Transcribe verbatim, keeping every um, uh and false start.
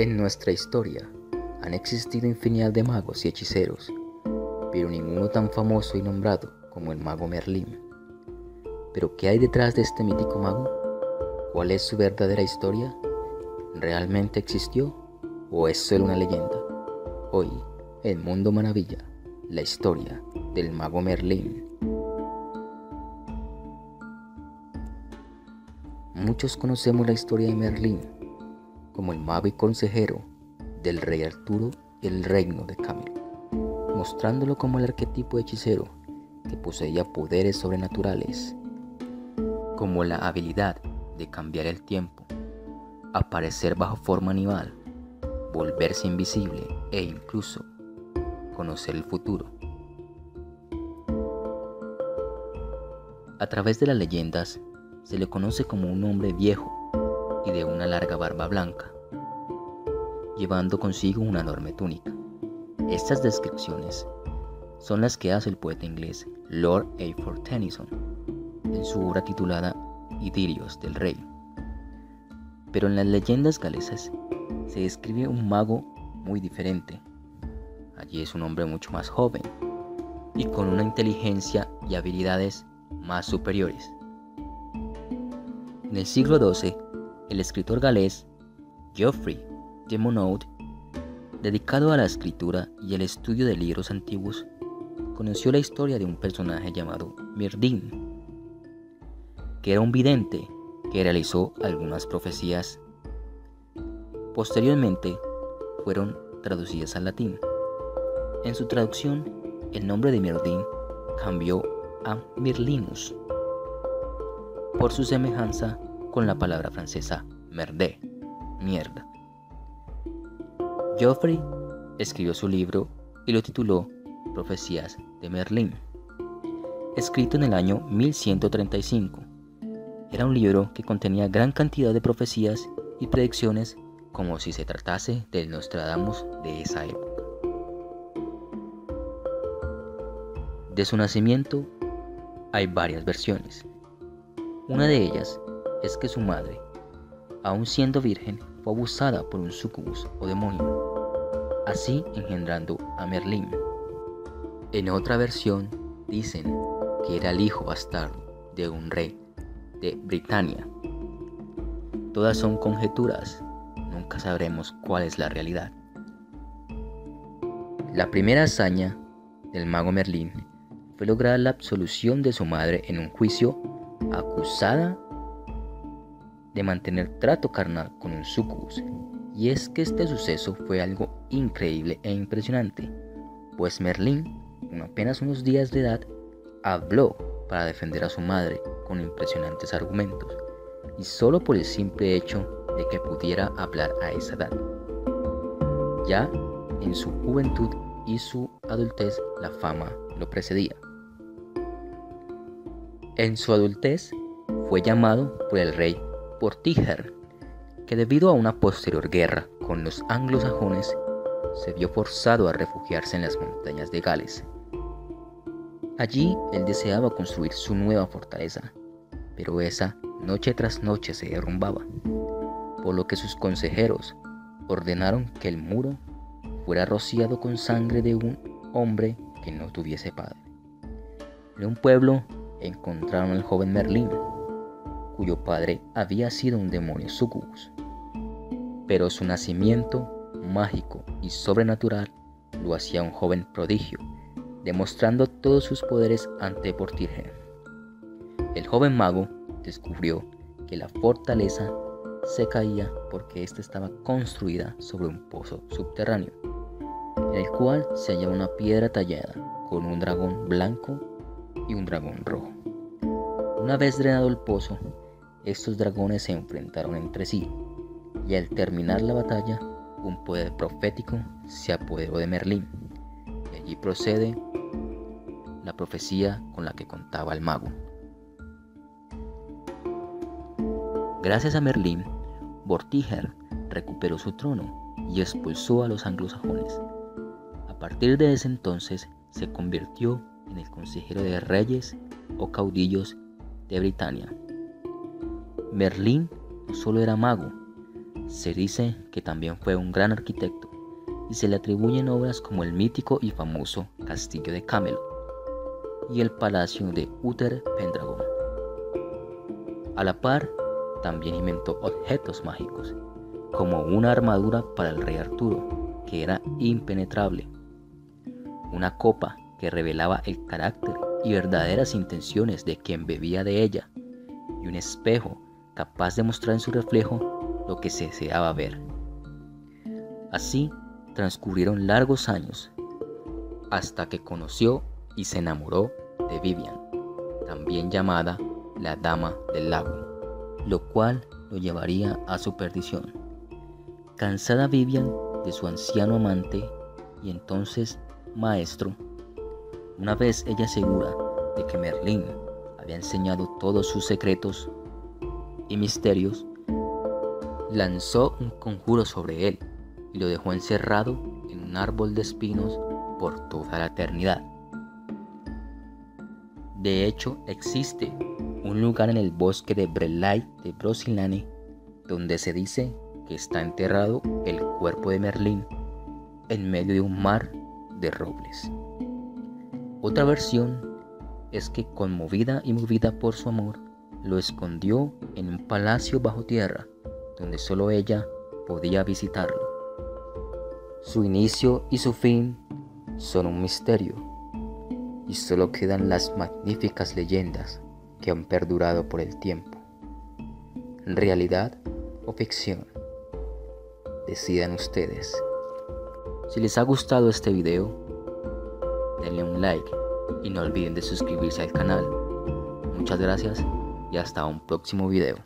En nuestra historia han existido infinidad de magos y hechiceros, pero ninguno tan famoso y nombrado como el mago Merlín. ¿Pero qué hay detrás de este mítico mago? ¿Cuál es su verdadera historia? ¿Realmente existió o es solo una leyenda? Hoy, en Mundo Maravilla, la historia del mago Merlín. Muchos conocemos la historia de Merlín como el mago y consejero del rey Arturo del reino de Camelot, mostrándolo como el arquetipo de hechicero que poseía poderes sobrenaturales, como la habilidad de cambiar el tiempo, aparecer bajo forma animal, volverse invisible e incluso conocer el futuro. A través de las leyendas se le conoce como un hombre viejo y de una larga barba blanca, llevando consigo una enorme túnica. Estas descripciones son las que hace el poeta inglés Lord A Fortenison en su obra titulada Idilios del Rey. Pero en las leyendas galesas se describe un mago muy diferente. Allí es un hombre mucho más joven y con una inteligencia y habilidades más superiores. En el siglo doce, el escritor galés Geoffrey de Monmouth, dedicado a la escritura y el estudio de libros antiguos, conoció la historia de un personaje llamado Merlín, que era un vidente que realizó algunas profecías. Posteriormente fueron traducidas al latín. En su traducción, el nombre de Merlín cambió a Myrlinus, por su semejanza con la palabra francesa merde, mierda. Geoffrey escribió su libro y lo tituló Profecías de Merlín, escrito en el año mil ciento treinta y cinco. Era un libro que contenía gran cantidad de profecías y predicciones, como si se tratase del Nostradamus de esa época. De su nacimiento hay varias versiones. Una de ellas es que su madre, aun siendo virgen, fue abusada por un sucubus o demonio, así engendrando a Merlín. En otra versión dicen que era el hijo bastardo de un rey de Britania. Todas son conjeturas, nunca sabremos cuál es la realidad. La primera hazaña del mago Merlín fue lograr la absolución de su madre en un juicio, acusada de mantener trato carnal con un sucubus. Y es que este suceso fue algo increíble e impresionante, pues Merlín, con apenas unos días de edad, habló para defender a su madre con impresionantes argumentos, y solo por el simple hecho de que pudiera hablar a esa edad. Ya en su juventud y su adultez, la fama lo precedía. En su adultez fue llamado por el rey Por Tíger, que debido a una posterior guerra con los anglosajones se vio forzado a refugiarse en las montañas de Gales. Allí él deseaba construir su nueva fortaleza, pero esa noche tras noche se derrumbaba, por lo que sus consejeros ordenaron que el muro fuera rociado con sangre de un hombre que no tuviese padre. En un pueblo encontraron al joven Merlín, cuyo padre había sido un demonio sucubus, pero su nacimiento mágico y sobrenatural lo hacía un joven prodigio, demostrando todos sus poderes ante Vortigern. El joven mago descubrió que la fortaleza se caía porque ésta estaba construida sobre un pozo subterráneo, en el cual se hallaba una piedra tallada con un dragón blanco y un dragón rojo. Una vez drenado el pozo, estos dragones se enfrentaron entre sí, y al terminar la batalla, un poder profético se apoderó de Merlín, y allí procede la profecía con la que contaba el mago. Gracias a Merlín, Vortigern recuperó su trono y expulsó a los anglosajones. A partir de ese entonces, se convirtió en el consejero de reyes o caudillos de Britania. Merlín no solo era mago, Se dice que también fue un gran arquitecto y se le atribuyen obras como el mítico y famoso Castillo de Camelot y el Palacio de Uther Pendragon. A la par, también inventó objetos mágicos, como una armadura para el rey Arturo, que era impenetrable, una copa que revelaba el carácter y verdaderas intenciones de quien bebía de ella, y un espejo capaz de mostrar en su reflejo lo que se deseaba ver. Así transcurrieron largos años, hasta que conoció y se enamoró de Vivian, también llamada la Dama del Lago, lo cual lo llevaría a su perdición. Cansada Vivian de su anciano amante y entonces maestro, una vez ella segura de que Merlín había enseñado todos sus secretos y misterios, lanzó un conjuro sobre él y lo dejó encerrado en un árbol de espinos por toda la eternidad. De hecho, existe un lugar en el bosque de Brelay de Brocilane donde se dice que está enterrado el cuerpo de Merlín en medio de un mar de robles. Otra versión es que, conmovida y movida por su amor, lo escondió en un palacio bajo tierra donde solo ella podía visitarlo. Su inicio y su fin son un misterio y solo quedan las magníficas leyendas que han perdurado por el tiempo. ¿Realidad o ficción? Decidan ustedes. Si les ha gustado este video, denle un like y no olviden de suscribirse al canal. Muchas gracias y hasta un próximo video.